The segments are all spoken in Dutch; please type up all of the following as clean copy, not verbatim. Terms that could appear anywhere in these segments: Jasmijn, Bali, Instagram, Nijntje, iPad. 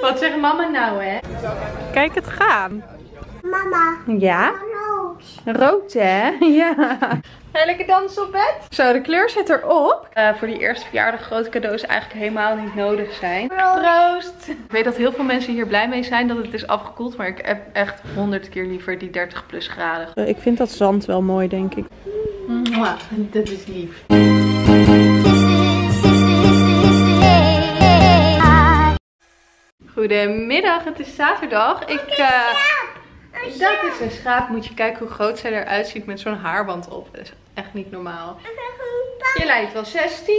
Wat zegt mama nou, hè? Kijk het gaan. Mama. Ja? Rood, hè? Ja. En lekker dansen op bed. Zo, de kleur zit erop. Voor die eerste verjaardag grote cadeaus eigenlijk helemaal niet nodig zijn. Proost! Ik weet dat heel veel mensen hier blij mee zijn dat het is afgekoeld. Maar ik heb echt 100 keer liever die 30 plus graden. Ik vind dat zand wel mooi, denk ik. Mwah, dat is lief. Goedemiddag, het is zaterdag. Dat is een schaap. Moet je kijken hoe groot zij eruit ziet met zo'n haarband op. Dat is echt niet normaal. Je lijkt wel 16.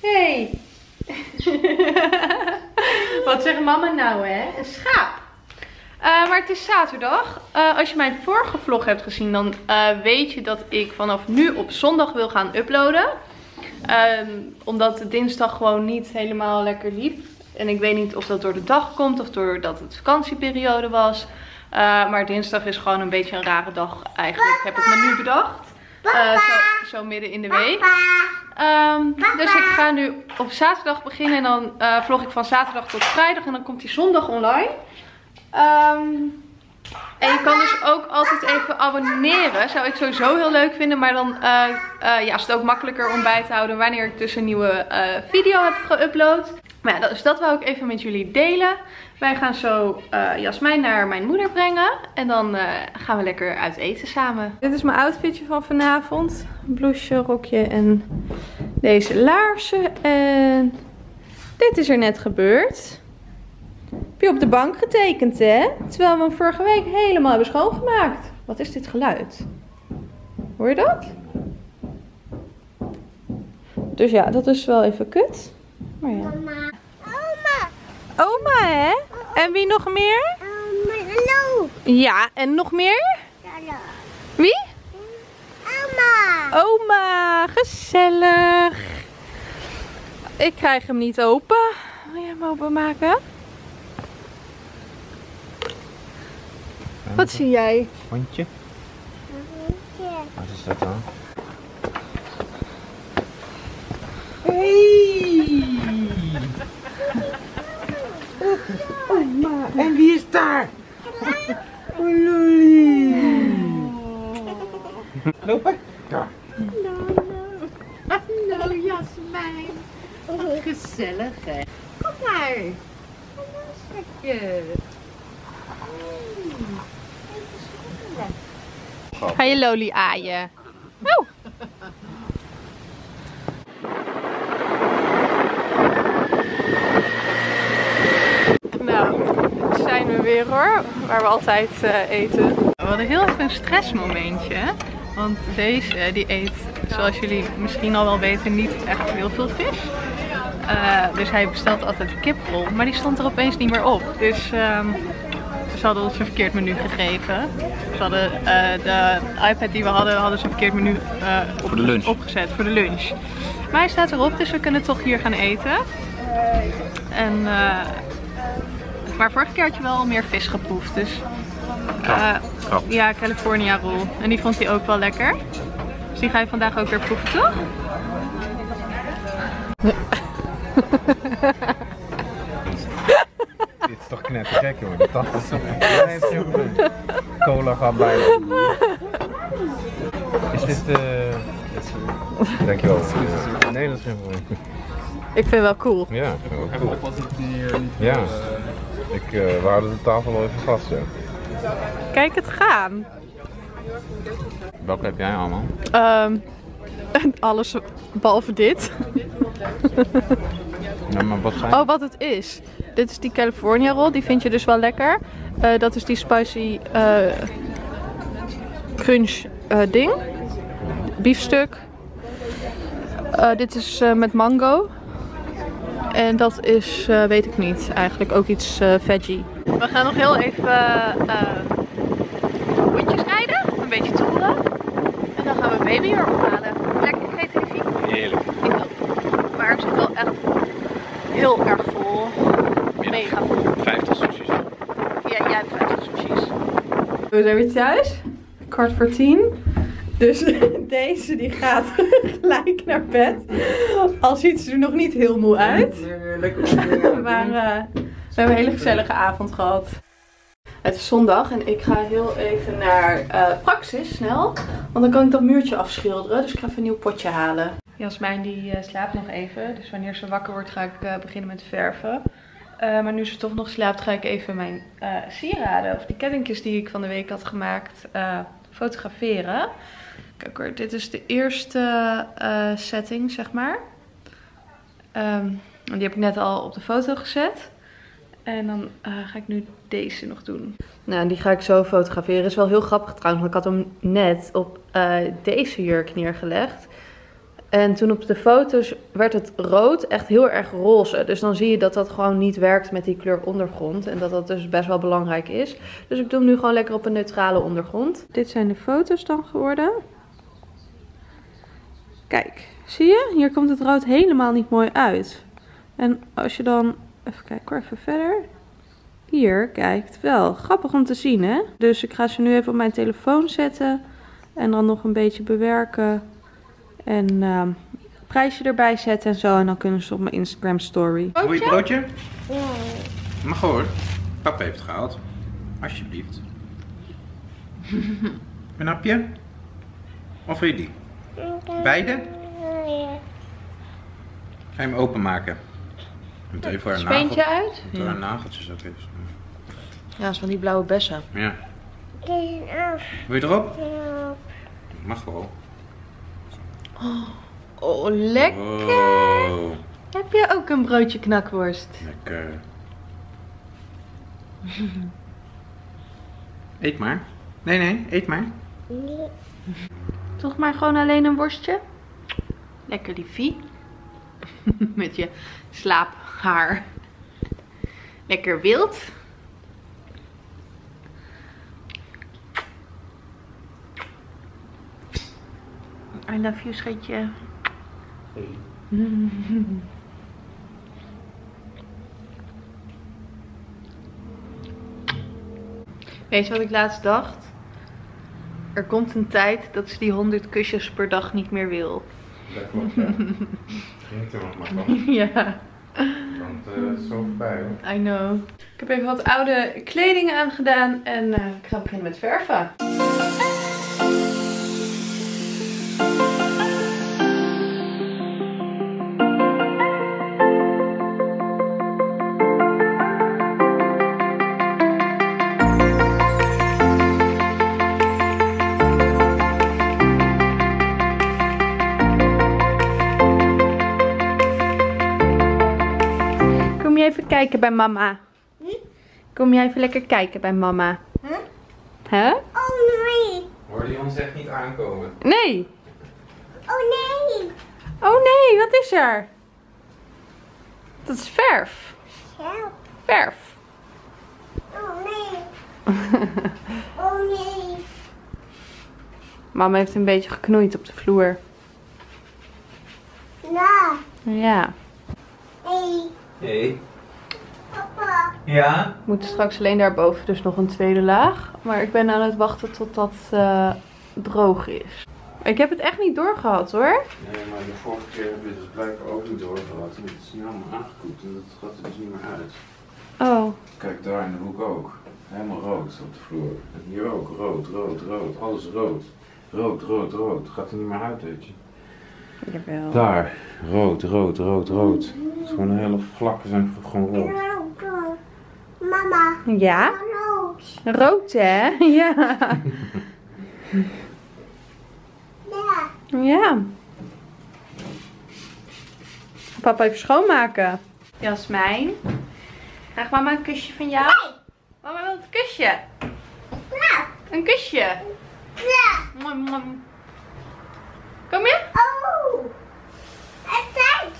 Hey. Wat zegt mama nou, hè? Een schaap. Maar het is zaterdag. Als je mijn vorige vlog hebt gezien, dan weet je dat ik vanaf nu op zondag wil gaan uploaden. Omdat de dinsdag gewoon niet helemaal lekker liep. En ik weet niet of dat door de dag komt of doordat het vakantieperiode was. Maar dinsdag is gewoon een beetje een rare dag eigenlijk. Papa, heb ik me nu bedacht. Zo midden in de week. Dus ik ga nu op zaterdag beginnen. En dan vlog ik van zaterdag tot vrijdag. En dan komt die zondag online. En je kan dus ook altijd even abonneren. Zou ik sowieso heel leuk vinden. Maar dan ja, is het ook makkelijker om bij te houden wanneer ik dus een nieuwe video heb geüpload. Maar ja, dus dat wou ik even met jullie delen. Wij gaan zo Jasmijn naar mijn moeder brengen. En dan gaan we lekker uit eten samen. Dit is mijn outfitje van vanavond. Een bloesje, rokje en deze laarzen. En dit is er net gebeurd. Heb je op de bank getekend, hè? Terwijl we hem vorige week helemaal hebben schoongemaakt. Wat is dit geluid? Hoor je dat? Dus ja, dat is wel even kut. Maar ja. Mama. Oma. Oma, hè? En wie nog meer? Hallo. Ja, en nog meer? Hallo. Wie? Oma. Oma, gezellig. Ik krijg hem niet open. Wil jij hem openmaken? Wat zie jij? Hondje. Hondje. Wat is dat dan? Hey. Oma, en wie is daar? Loli. Lopen? Ja. Hallo Jasmijn. Wat gezellig, hè? Kom maar. Hallo schatje. Ga je Loli aaien? Oh. Nou, zijn we weer hoor, waar we altijd eten. We hadden heel even een stressmomentje, want deze die eet, zoals jullie misschien al wel weten, niet echt heel veel vis. Dus hij bestelt altijd kiprol, maar die stond er opeens niet meer op. Dus ze hadden ons een verkeerd menu gegeven. Ze hadden de iPad die we hadden, hadden ze een verkeerd menu opgezet voor de lunch. Maar hij staat erop, dus we kunnen toch hier gaan eten. En... maar vorige keer had je wel al meer vis geproefd, dus ja, California roll. En die vond hij ook wel lekker. Dus die ga je vandaag ook weer proeven, toch? Nee. Dit is toch knettergek, jongen. De tand is zo goed. Cola gaat bijna. Is dit... Dankjewel. Nee, dat is geen probleem. Ik vind het wel cool. Ja, ik vind het wel cool. Ja. Ik wou de tafel al even vast, hè. Kijk het gaan. Welke heb jij allemaal? Alles behalve dit. Ja, maar wat zijn... Oh, wat het is. Dit is die California roll, die vind je dus wel lekker. Dat is die spicy crunch ding. Biefstuk. Dit is met mango. En dat is, weet ik niet, eigenlijk ook iets veggie. We gaan nog heel even kontjes rijden, een beetje toeren. En dan gaan we baby weer ophalen. Lekker creatief. Heerlijk. Ik ook. Maar het zit wel echt heel erg vol. Mega vol. 50 sushis. Ja, jij hebt 50 sushis. We zijn weer thuis. Kwart voor 10. Dus deze die gaat gelijk naar bed. Al ziet ze er nog niet heel moe uit. Lekker. Maar we hebben een hele gezellige avond gehad. Het is zondag en ik ga heel even naar Praxis snel. Want dan kan ik dat muurtje afschilderen. Dus ik ga even een nieuw potje halen. Jasmijn die slaapt nog even. Dus wanneer ze wakker wordt ga ik beginnen met verven. Maar nu ze toch nog slaapt ga ik even mijn sieraden of die kettingjes die ik van de week had gemaakt fotograferen. Kijk hoor, dit is de eerste setting zeg maar. Die heb ik net al op de foto gezet. En dan ga ik nu deze nog doen. Nou, die ga ik zo fotograferen. Is wel heel grappig trouwens, want ik had hem net op deze jurk neergelegd. En toen op de foto's werd het rood echt heel erg roze. Dus dan zie je dat dat gewoon niet werkt met die kleur ondergrond. En dat dat dus best wel belangrijk is. Dus ik doe hem nu gewoon lekker op een neutrale ondergrond. Dit zijn de foto's dan geworden. Kijk, zie je? Hier komt het rood helemaal niet mooi uit. En als je dan... Even kijken hoor, even verder. Hier, kijkt wel. Grappig om te zien, hè? Dus ik ga ze nu even op mijn telefoon zetten. En dan nog een beetje bewerken. En prijsje erbij zetten en zo. En dan kunnen ze op mijn Instagram story. Wil je broodje? Ja. Mag hoor. Papa heeft het gehaald. Alsjeblieft. Een hapje? Of wil je die? Beide? Ga je hem openmaken? Met even haar nagel. Uit? Met haar nageltjes ook eens. Ja, dat is van die blauwe bessen. Ja. Wil je erop? Mag wel. Oh, lekker! Wow. Heb jij ook een broodje knakworst? Lekker. Eet maar. Nee, eet maar. Nee. Toch maar gewoon alleen een worstje? Lekker liefie. Met je slaaphaar. Lekker wild. I love you, schatje. Weet je wat ik laatst dacht? Er komt een tijd dat ze die 100 kusjes per dag niet meer wil. Dat klopt, ja. Ging er nog maar van. Ja. Want het is zo voorbij hoor. I know. Ik heb even wat oude kleding aangedaan en ik ga beginnen met verven. Even kijken bij mama. Kom jij even lekker kijken bij mama? Huh? Oh nee. Hoorde je ons echt niet aankomen? Nee. Oh nee. Oh nee, wat is er? Dat is verf. Help. Verf. Oh nee. Oh nee. Mama heeft een beetje geknoeid op de vloer. Ja. Ja. Hey. Hey. Papa. Ja? We moeten straks alleen daarboven dus nog een tweede laag. Maar ik ben aan het wachten tot dat droog is. Ik heb het echt niet doorgehad hoor. Nee, maar de vorige keer hebben we het dus blijkbaar ook niet doorgehad. Het is nu allemaal aangekoekt en dat gaat er dus niet meer uit. Oh. Kijk, daar in de hoek ook. Helemaal rood op de vloer. En hier ook. Rood, rood, rood. Alles rood. Rood, rood, rood. Het gaat er niet meer uit, weet je. Jawel. Daar. Rood, rood, rood, rood. Het is gewoon een hele vlakke zijn gewoon rood. Mama. Ja? Rood. Rood hè? Ja. Ja. Ja. Papa even schoonmaken. Jasmijn. Krijgt mama een kusje van jou? Nee. Mama wil een kusje. Ja. Een kusje. Ja. Kom je? Oh. Het tijd.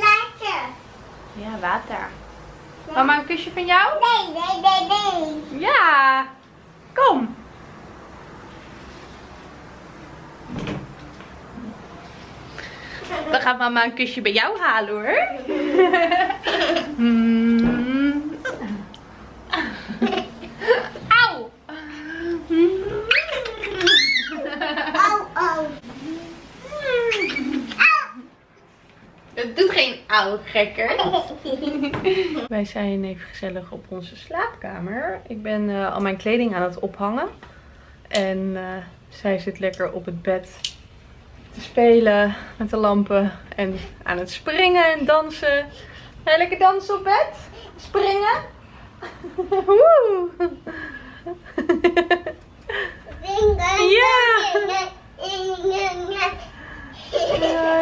Water. Ja, water. Ja. Mama, een kusje van jou? Nee. Ja. Kom. Dan gaat mama een kusje bij jou halen hoor. Auw. geen oude gekker. Wij zijn even gezellig op onze slaapkamer. Ik ben al mijn kleding aan het ophangen. En zij zit lekker op het bed te spelen met de lampen. En aan het springen en dansen. Ga je lekker dansen op bed? Springen? Woe! Ja!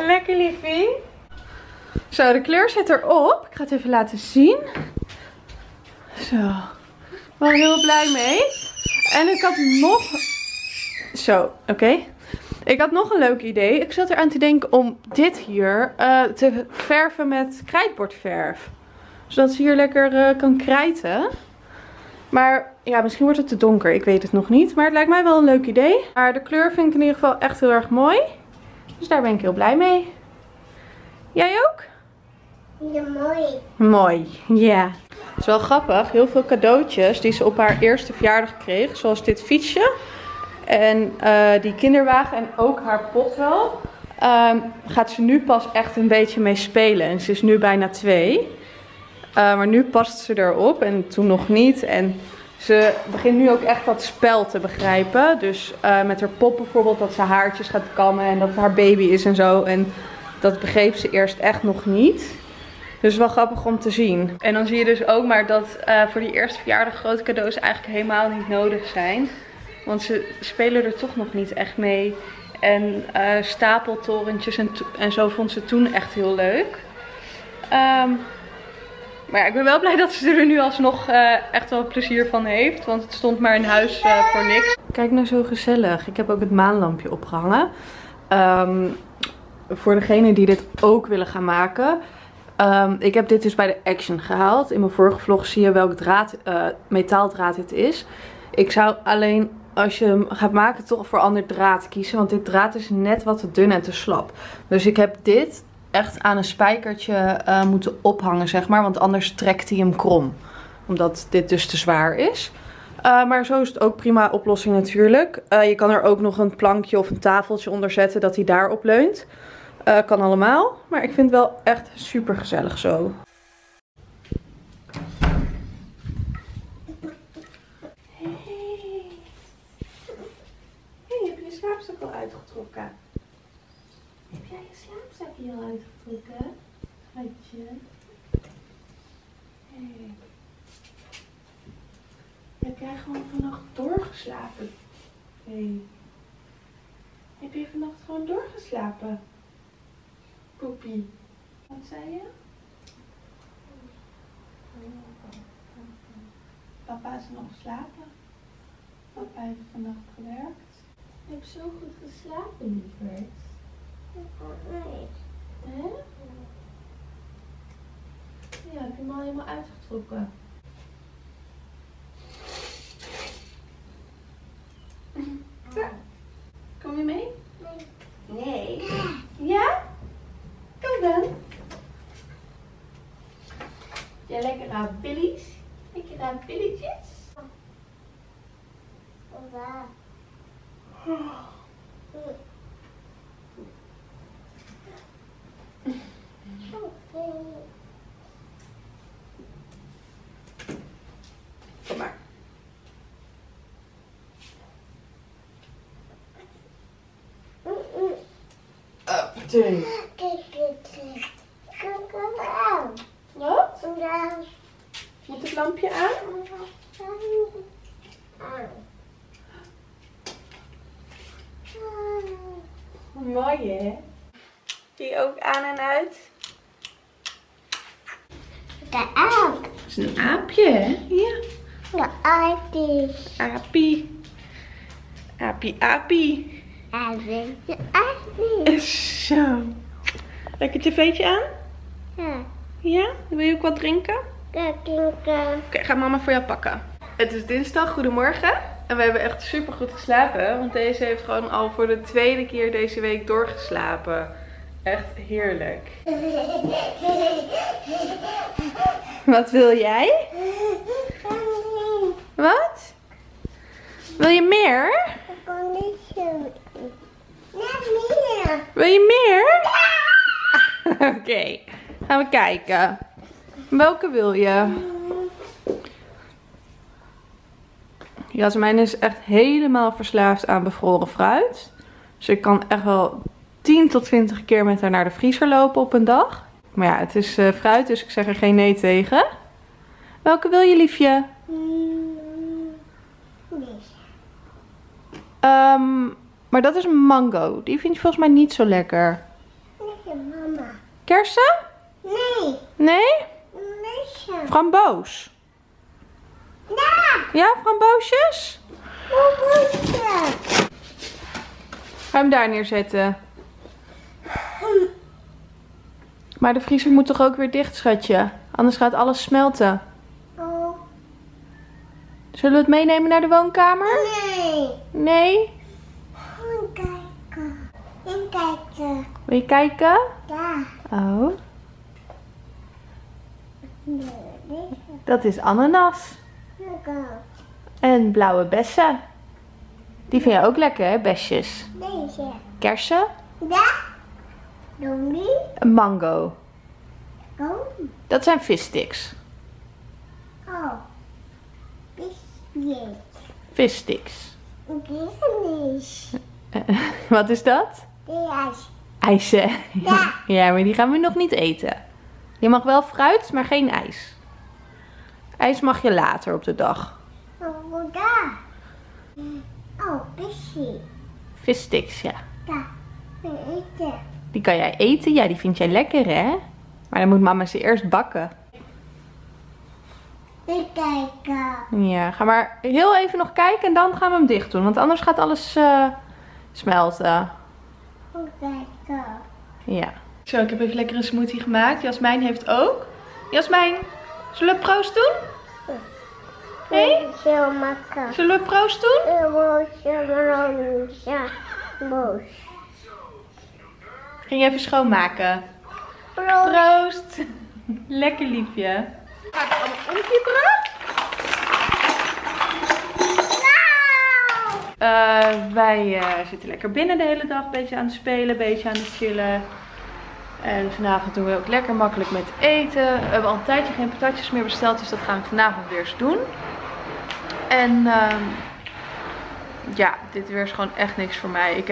Lekker liefie. Zo, de kleur zit erop. Ik ga het even laten zien. Zo. Wel heel blij mee. En ik had nog... Zo, oké. Ik had nog een leuk idee. Ik zat eraan te denken om dit hier te verven met krijtbordverf. Zodat ze hier lekker kan krijten. Maar ja, misschien wordt het te donker. Ik weet het nog niet. Maar het lijkt mij wel een leuk idee. Maar de kleur vind ik in ieder geval echt heel erg mooi. Dus daar ben ik heel blij mee. Jij ook? Ja, mooi. Mooi, ja. Het is wel grappig. Heel veel cadeautjes die ze op haar eerste verjaardag kreeg. Zoals dit fietsje. En die kinderwagen en ook haar pot wel. Gaat ze nu pas echt een beetje mee spelen. En ze is nu bijna 2. Maar nu past ze erop en toen nog niet. En ze begint nu ook echt dat spel te begrijpen. Dus met haar pop bijvoorbeeld, dat ze haartjes gaat kammen en dat het haar baby is en zo. En dat begreep ze eerst echt nog niet. Dus wel grappig om te zien. En dan zie je dus ook maar dat voor die eerste verjaardag grote cadeaus eigenlijk helemaal niet nodig zijn. Want ze spelen er toch nog niet echt mee. En stapeltorentjes en zo vond ze toen echt heel leuk. Maar ja, ik ben wel blij dat ze er nu alsnog echt wel plezier van heeft. Want het stond maar in huis voor niks. Kijk nou zo gezellig. Ik heb ook het maanlampje opgehangen. Voor degenen die dit ook willen gaan maken. Ik heb dit dus bij de Action gehaald. In mijn vorige vlog zie je welk draad, metaaldraad dit is. Ik zou alleen als je hem gaat maken toch voor ander draad kiezen. Want dit draad is net wat te dun en te slap. Dus ik heb dit... echt aan een spijkertje moeten ophangen, zeg maar. Want anders trekt hij hem krom. Omdat dit dus te zwaar is. Maar zo is het ook prima oplossing natuurlijk. Je kan er ook nog een plankje of een tafeltje onder zetten dat hij daarop leunt. Kan allemaal. Maar ik vind het wel echt super gezellig zo. Hey. Hey, heb je je slaapstuk al uitgetrokken? Heb jij je slaapzak hier al uitgetrokken? Schatje. Hey. Heb jij gewoon vannacht doorgeslapen? Hey. Heb jij vannacht gewoon doorgeslapen? Poepie. Wat zei je? Papa is nog slapen. Papa heeft vannacht gewerkt. Ik heb zo goed geslapen, lieverd. Hè? Ja, ik heb hem al helemaal uitgetrokken. Ja. Kom je mee? Nee. Ja? Kom dan. Jij lekker aan pillies? Lekker aan pilletjes? Waar? Kom maar. Ding. Kom aan. Wat? Moet het lampje aan? Mooi hè? Die ook aan en uit. De aap. Dat is een aapje, hè? Ja. De aapie. Aapie. Aapie, aapie. Aapie, aapie. Zo. Lekker tv'tje aan? Ja. Ja? Wil je ook wat drinken? Ja, drinken. Oké, ga mama voor jou pakken. Het is dinsdag, goedemorgen. En we hebben echt super goed geslapen. Want deze heeft gewoon al voor de tweede keer deze week doorgeslapen. Echt heerlijk. Wat wil jij? Wat? Wil je meer? Wil je meer? Oké. Gaan we kijken. Welke wil je? Jasmijn is echt helemaal verslaafd aan bevroren fruit. Dus ik kan echt wel 10 tot 20 keer met haar naar de vriezer lopen op een dag. Maar ja, het is fruit, dus ik zeg er geen nee tegen. Welke wil je, liefje? Maar dat is mango. Die vind je volgens mij niet zo lekker. Nee, mama. Kersen? Nee. Nee? Nee. Framboos? Ja. Ja, framboosjes? Framboosjes. Ga hem daar neerzetten. Maar de vriezer moet toch ook weer dicht, schatje? Anders gaat alles smelten. Oh. Zullen we het meenemen naar de woonkamer? Nee. Nee? Gewoon kijken. En kijken. Wil je kijken? Ja. Oh. Nee. Dat is ananas. Lekker. En blauwe bessen. Die vind je ook lekker, hè, besjes? Deze. Kersen? Ja. Een mango. Oh. Dat zijn vissticks. Oh. Vissticks. Vissticks. Wat is dat? IJs. IJsje. Ja. Ja, maar die gaan we nog niet eten. Je mag wel fruit, maar geen ijs. Ijs mag je later op de dag. Oh, daar. Oh, visje. Vissticks, ja. Ja, eten. Die kan jij eten? Ja, die vind jij lekker, hè? Maar dan moet mama ze eerst bakken. Even kijken. Ja, ga maar heel even nog kijken en dan gaan we hem dicht doen. Want anders gaat alles smelten. Even kijken. Ja. Zo, ik heb even lekkere smoothie gemaakt. Jasmijn heeft ook. Jasmijn, zullen we proost doen? Nee? Zullen we proost doen? Proost. Ging je even schoonmaken? Proost. Proost. Lekker liefje. Ga ik het allemaal omkieperen? Wij zitten lekker binnen de hele dag. Een beetje aan het spelen, een beetje aan het chillen. En vanavond doen we ook lekker makkelijk met eten. We hebben al een tijdje geen patatjes meer besteld. Dus dat gaan we vanavond weer eens doen. En... ja, dit weer is gewoon echt niks voor mij.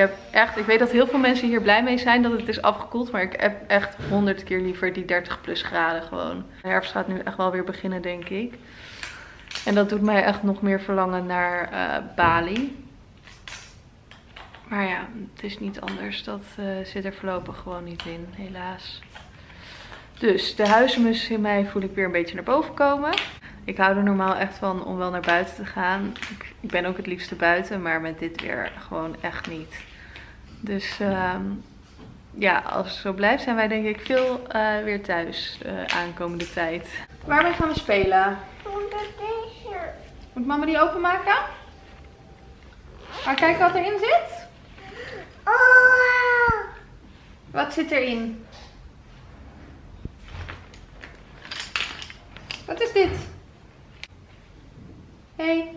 Ik weet dat heel veel mensen hier blij mee zijn dat het is afgekoeld. Maar ik heb echt 100 keer liever die 30 plus graden gewoon. De herfst gaat nu echt wel weer beginnen, denk ik. En dat doet mij echt nog meer verlangen naar Bali. Maar ja, het is niet anders. Dat zit er voorlopig gewoon niet in, helaas. Dus de huismus in mij voel ik weer een beetje naar boven komen. Ik hou er normaal echt van om wel naar buiten te gaan. Ik ben ook het liefste buiten, maar met dit weer gewoon echt niet. Dus ja, als het zo blijft zijn wij denk ik veel weer thuis aankomende tijd. Waarmee gaan we spelen? Onder deze. Moet mama die openmaken? Maar kijken wat erin zit. Oh. Wat zit erin? Wat is dit? Hé, hey,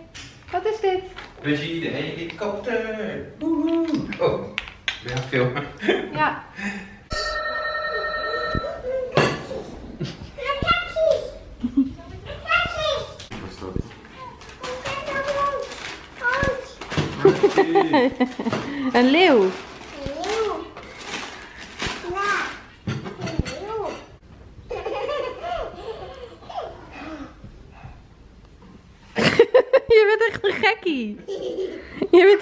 wat is dit? We zien de helikopter. Woehoe. Oh, ja, filmen. Ja. Wat is dat? Een leeuw. Je bent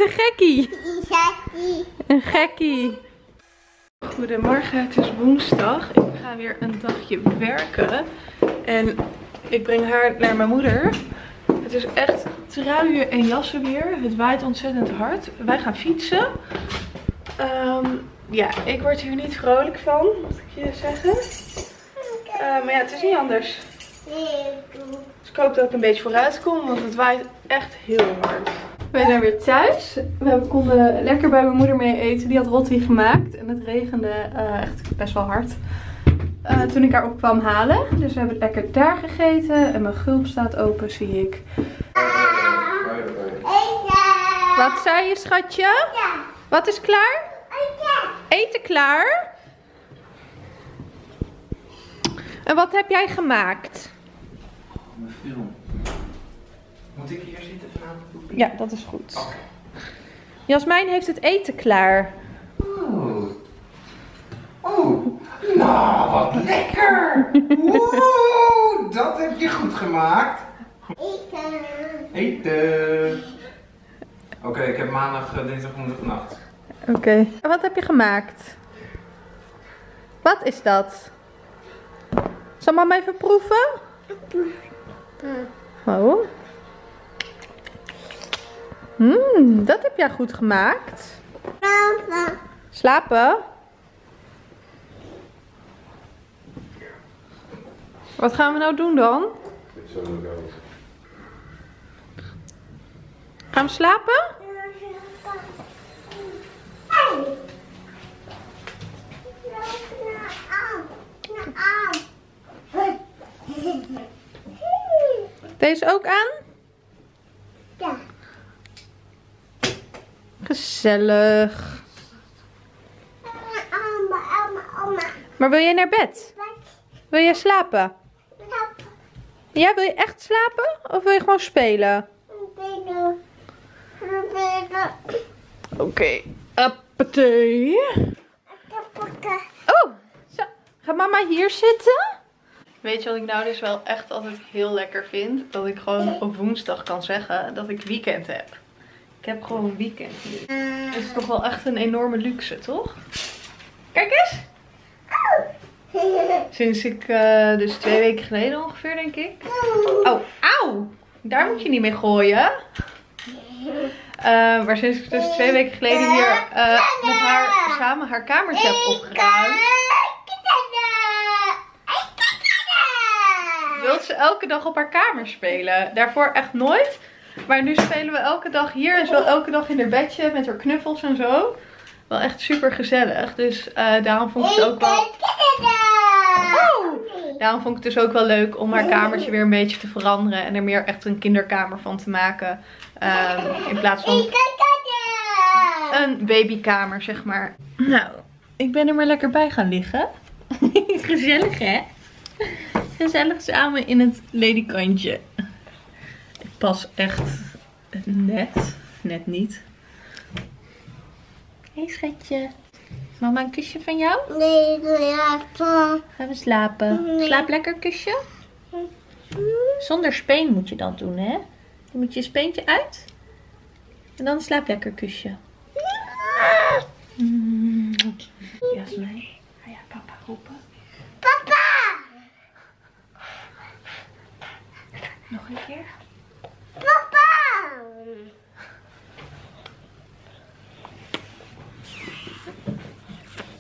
een gekkie. Een gekkie. Goedemorgen, het is woensdag. Ik ga weer een dagje werken. En ik breng haar naar mijn moeder. Het is echt truien en jassen weer. Het waait ontzettend hard. Wij gaan fietsen. Ja, ik word hier niet vrolijk van, moet ik je zeggen. Maar ja, het is niet anders. Dus ik hoop dat ik een beetje vooruit kom, want het waait echt heel hard. We zijn weer thuis. We konden lekker bij mijn moeder mee eten. Die had roti gemaakt en het regende echt best wel hard. Toen ik haar op kwam halen. Dus we hebben het lekker daar gegeten. En mijn gulp staat open, zie ik. Wat zei je, schatje? Ja. Wat is klaar? Eten. Eten klaar? En wat heb jij gemaakt? Een film. Moet ik hier zitten vanavond? Ja, dat is goed. Okay. Jasmijn heeft het eten klaar. Oeh. Oeh. Nou, wat lekker. Oeh, dat heb je goed gemaakt. Eten. Eten. Oké, ik heb maandag, dinsdag, woensdag nacht. Oké. Wat heb je gemaakt? Wat is dat? Zal mama even proeven? Oh. Dat heb jij goed gemaakt. Slapen. Slapen? Wat gaan we nou doen dan? Gaan we slapen? Deze ook aan? Ja. Gezellig. Maar wil jij naar bed? Wil jij slapen? Ja, wil je echt slapen? Of wil je gewoon spelen? Oké. Appetee. Oh, zo. Gaat mama hier zitten? Weet je wat ik nou dus wel echt altijd heel lekker vind? Dat ik gewoon op woensdag kan zeggen dat ik weekend heb. Ik heb gewoon een weekend nu. Dat is toch wel echt een enorme luxe, toch? Kijk eens! Sinds ik dus 2 weken geleden ongeveer, denk ik. Oh, auw! Daar moet je niet mee gooien. Maar sinds ik dus 2 weken geleden hier met haar samen haar kamertje heb opgeruimd. Wilt ze elke dag op haar kamer spelen. Daarvoor echt nooit. Maar nu spelen we elke dag hier. En zo elke dag in haar bedje met haar knuffels en zo. Wel echt super gezellig. Dus daarom vond ik het ook wel... Daarom vond ik het dus ook wel leuk om haar kamertje weer een beetje te veranderen. En er meer echt een kinderkamer van te maken. In plaats van een babykamer, zeg maar. Nou, ik ben er maar lekker bij gaan liggen. Gezellig, hè? Gezellig samen in het ledikantje. Ik pas echt net niet. Hé schatje. Mama, een kusje van jou? Nee, ik wil slapen. Gaan we slapen? Nee. Slaap lekker, kusje. Zonder speen moet je dat doen, hè? Dan moet je speentje uit. En dan slaap lekker, kusje. Ja. Jasmijn, ga jij papa roepen? Papa! Nog een keer. Papa!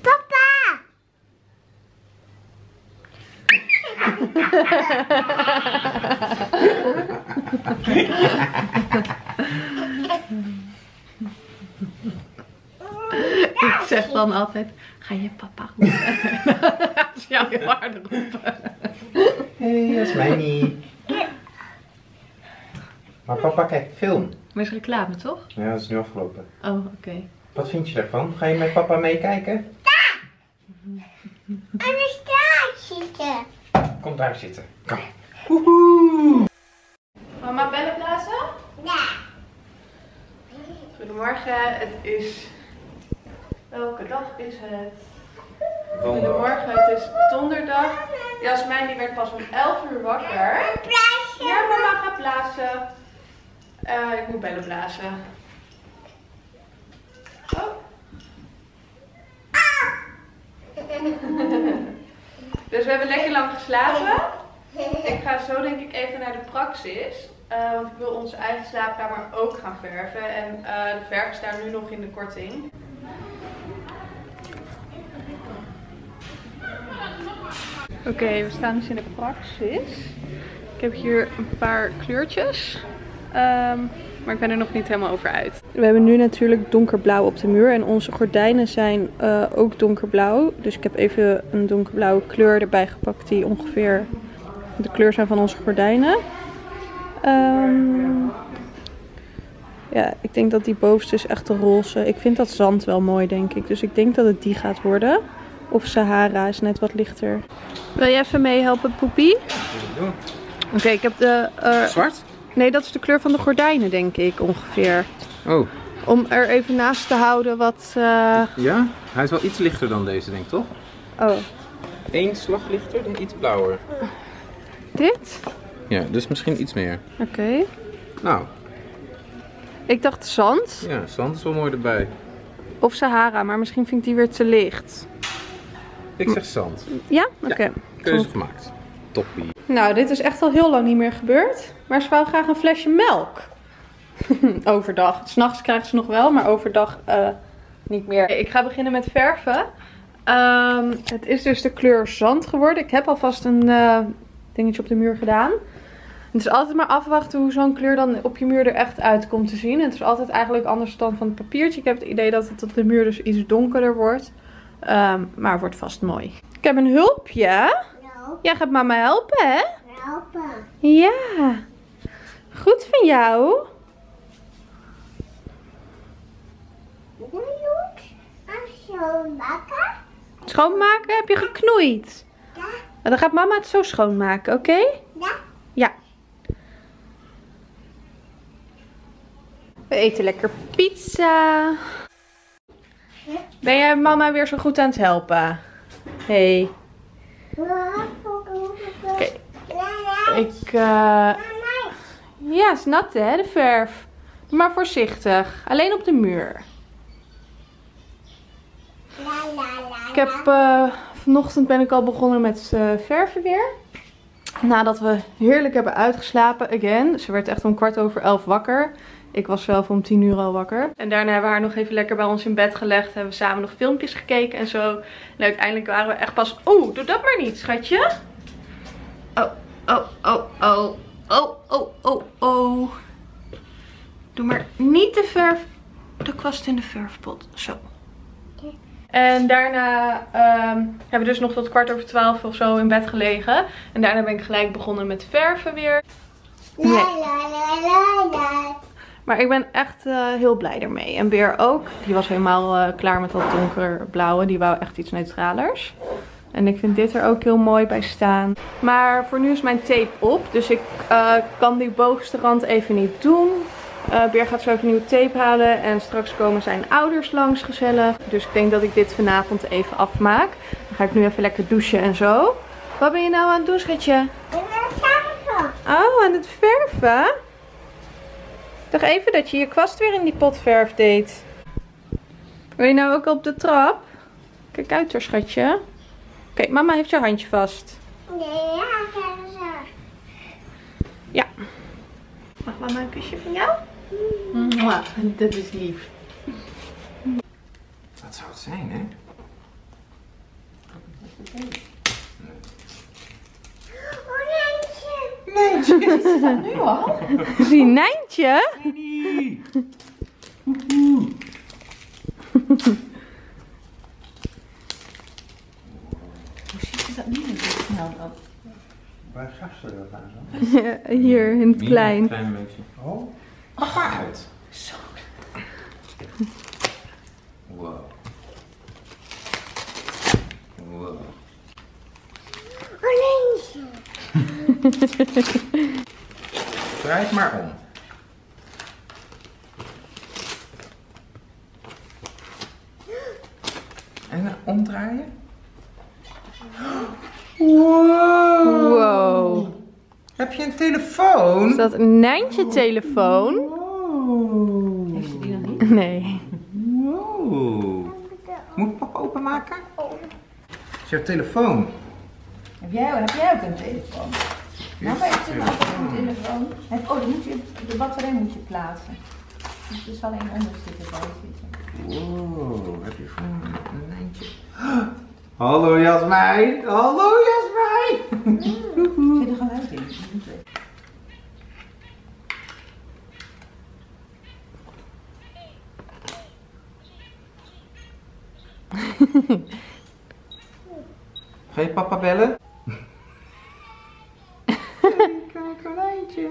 Papa! Ik zeg dan altijd, ga je papa roepen? Dat is jouw heel hard roepen. Hé, dat is mij niet. Maar papa kijkt film. Maar is reclame, toch? Ja, dat is nu afgelopen. Oh, oké. Wat vind je daarvan? Ga je met papa meekijken? Ja! En dus daar zitten. Kom daar zitten. Kom. Woehoe! Mama, bellen blazen? Ja. Goedemorgen, het is... Welke dag is het? Donderdag. Goedemorgen, het is donderdag. Jasmijn die werd pas om 11 uur wakker. Ja, mama gaat blazen. Ik moet bellen blazen. Oh. Dus we hebben lekker lang geslapen. Ik ga zo denk ik even naar de praxis. Want ik wil onze eigen slaapkamer ook gaan verven. En de verf staat nu nog in de korting. Oké, we staan dus in de praxis. Ik heb hier een paar kleurtjes. Maar ik ben er nog niet helemaal over uit. We hebben nu natuurlijk donkerblauw op de muur. En onze gordijnen zijn ook donkerblauw. Dus ik heb even een donkerblauwe kleur erbij gepakt. Die ongeveer de kleur zijn van onze gordijnen. Ja, ik denk dat die bovenste is echt de roze. Ik vind dat zand wel mooi, denk ik. Dus ik denk dat het die gaat worden. Of Sahara is net wat lichter. Wil je even meehelpen, Poepie? Oké, ik heb de... Zwart? Nee, dat is de kleur van de gordijnen, denk ik, ongeveer. Oh. Om er even naast te houden wat... Ja, hij is wel iets lichter dan deze, denk ik, toch? Oh. Eén slag lichter dan iets blauwer. Dit? Ja, dus misschien iets meer. Oké. Nou. Ik dacht zand. Ja, zand is wel mooi erbij. Of Sahara, maar misschien vind ik die weer te licht. Ik zeg zand. Ja? Oké. Ja, keuze gemaakt. Toppie. Nou, dit is echt al heel lang niet meer gebeurd. Maar ze wou graag een flesje melk. Overdag. 's Nachts krijgt ze nog wel, maar overdag niet meer. Ik ga beginnen met verven. Het is dus de kleur zand geworden. Ik heb alvast een dingetje op de muur gedaan. Het is altijd maar afwachten hoe zo'n kleur dan op je muur er echt uit komt te zien. Het is altijd eigenlijk anders dan van het papiertje. Ik heb het idee dat het op de muur dus iets donkerder wordt. Maar het wordt vast mooi. Ik heb een hulpje. Ja. Jij gaat mama helpen, hè? Helpen. Ja. Goed van jou. Doe je het schoonmaken? Schoonmaken? Heb je geknoeid? Ja. Dan gaat mama het zo schoonmaken, oké? Ja. Ja. We eten lekker pizza. Ben jij mama weer zo goed aan het helpen? Hey. Okay. Ja, is nat hè, de verf. Doe maar voorzichtig. Alleen op de muur. Ik heb... Vanochtend ben ik al begonnen met verven weer. Nadat we heerlijk hebben uitgeslapen. Again. Ze werd echt om 11:15 wakker. Ik was zelf om 10 uur al wakker. En daarna hebben we haar nog even lekker bij ons in bed gelegd. Hebben we samen nog filmpjes gekeken en zo. En uiteindelijk waren we echt pas... Oeh, doe dat maar niet, schatje. Oh, oh, oh, oh. Oh, oh, oh, oh. Doe maar niet de verf... De kwast in de verfpot. Zo. En daarna hebben we dus nog tot 12:15 of zo in bed gelegen. En daarna ben ik gelijk begonnen met verven weer. Nee. La, la, la, la, la. Maar ik ben echt heel blij ermee. En Beer ook. Die was helemaal klaar met dat donkerblauwe. Die wou echt iets neutralers. En ik vind dit er ook heel mooi bij staan. Maar voor nu is mijn tape op. Dus ik kan die bovenste rand even niet doen. Beer gaat zo even nieuwe tape halen en straks komen zijn ouders langs gezellig. Dus ik denk dat ik dit vanavond even afmaak. Dan ga ik nu even lekker douchen en zo. Wat ben je nou aan het doen, schatje? Ik ben aan het verven. Oh, aan het verven? Toch even dat je je kwast weer in die potverf deed. Wil je nou ook op de trap? Kijk uit hoor, schatje. Oké, mama heeft je handje vast. Nee, ja, kijk zo. Ja. Mag mama een kusje van jou? Mwah, dat is lief. Dat zou het zijn, hè? Oh, Nijntje! Nijntje, is het dat nu al? Zie Nijntje? Nee. Hoe ziet ze dat nu nou dan? Waar zag ze dat aan zo? Ja, hier, in het klein. Klein beetje. Oh, papa uit. Zo. Wow. Wow. Oranje. Draai het maar om. En dan omdraaien. Wow. Wow. Heb je een telefoon? Is dat een Nijntje telefoon? Wow. Heeft ze die nog niet? Nee. Wow. Moet papa openmaken? Het is jouw telefoon. Heb jij ook een telefoon? Mama heeft ook een telefoon. Oh, dan moet je, de batterij moet je plaatsen. Dus er zal één onderste erbij zitten. Wow, heb je voor een Nijntje? Hallo Jasmijn! Hallo Jasmijn! Zit er geluid in? Ga je papa bellen? Kijk, konijntje.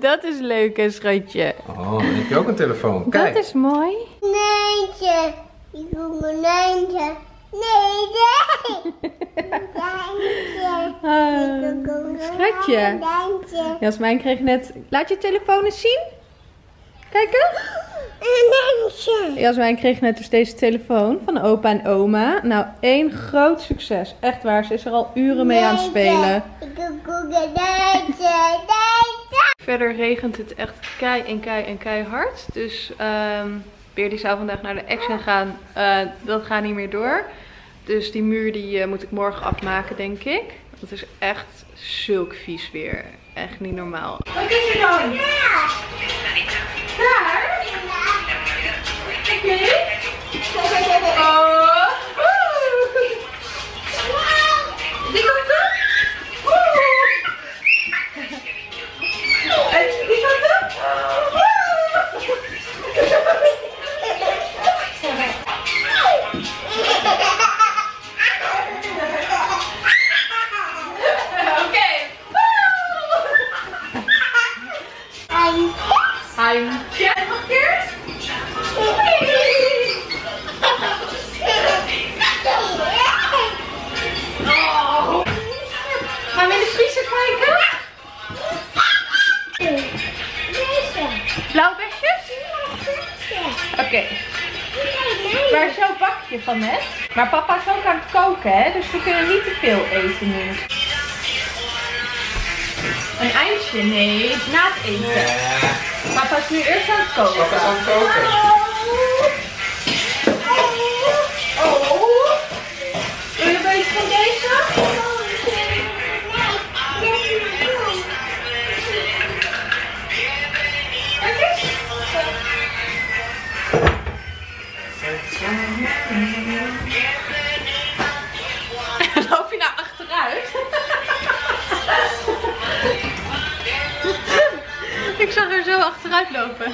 Dat is leuk, hè, schatje. Oh, dan heb je ook een telefoon. Kijk. Dat is mooi. Nijntje. Ik wil mijn eindje. Nee. Schatje. Jasmijn kreeg net... Laat je telefoon eens zien. Kijken. Jasmijn kreeg net dus deze telefoon van opa en oma. Nou, één groot succes. Echt waar, ze is er al uren mee aan het spelen. Verder regent het echt keihard. Dus Beer die zou vandaag naar de Action gaan. Dat gaat niet meer door. Dus die muur die moet ik morgen afmaken, denk ik. Het is echt zulk vies weer. Echt niet normaal. Wat is er dan? Ja. Daar? Oké. Oh. Zie je dat? Zie je dat? Oké. I'm Jasmijn. Gaan we in de vriezer kijken? Blauwbesjes? Oké. Waar zo'n bakje van net. Maar papa is ook aan het koken, hè? Dus we kunnen niet te veel eten nu. Een eindje? Nee, na het eten. Papa is nu eerst aan het koken. Papa is aan het koken. Loop je nou achteruit? Ik zag er zo achteruit lopen.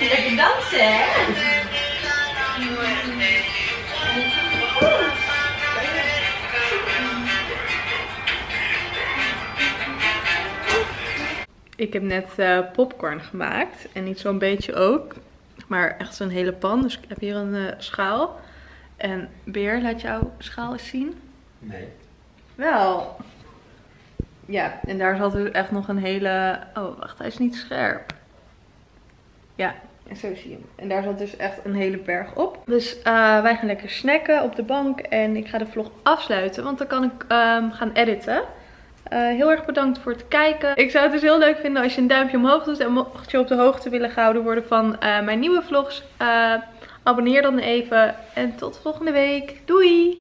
Lekker dansen, hè? Ik heb net popcorn gemaakt. En niet zo'n beetje ook. Maar echt zo'n hele pan. Dus ik heb hier een schaal. En Beer, laat jouw schaal eens zien. Nee. Wel. Ja, en daar zat dus echt nog een hele... Oh, wacht. Hij is niet scherp. Ja, en zo zie je hem. En daar zat dus echt een hele berg op. Dus wij gaan lekker snacken op de bank. En ik ga de vlog afsluiten. Want dan kan ik gaan editen. Heel erg bedankt voor het kijken. Ik zou het dus heel leuk vinden als je een duimpje omhoog doet. En mocht je op de hoogte willen gehouden worden van mijn nieuwe vlogs. Abonneer dan even. En tot volgende week. Doei!